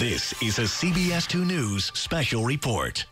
This is a CBS 2 News special report.